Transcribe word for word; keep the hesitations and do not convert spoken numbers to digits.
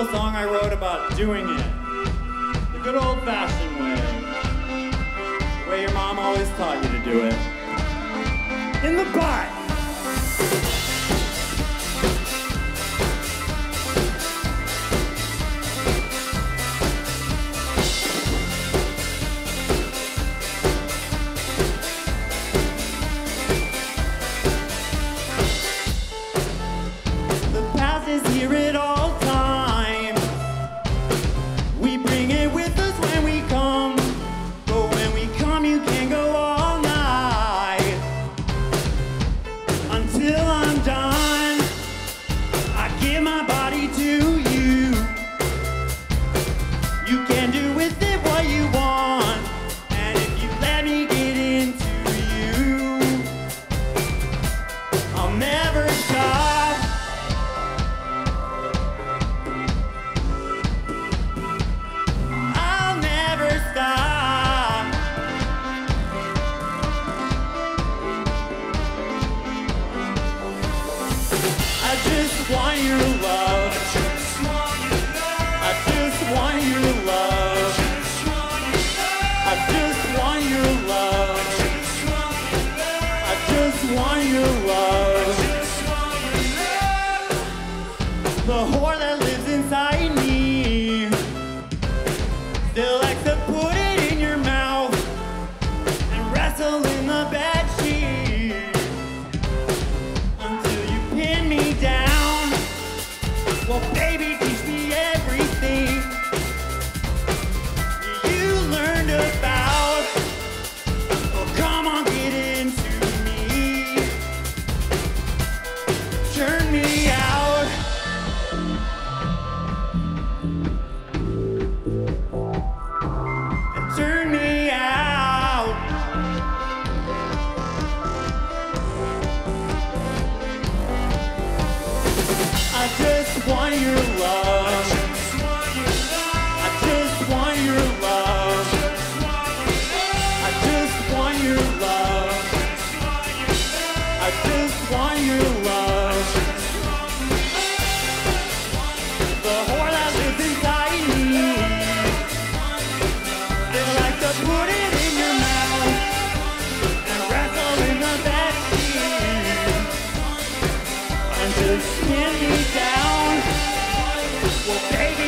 little song I wrote about doing it. The good old-fashioned way. The way your mom always taught you to do it. In the butt! Just pin me down. Well, baby.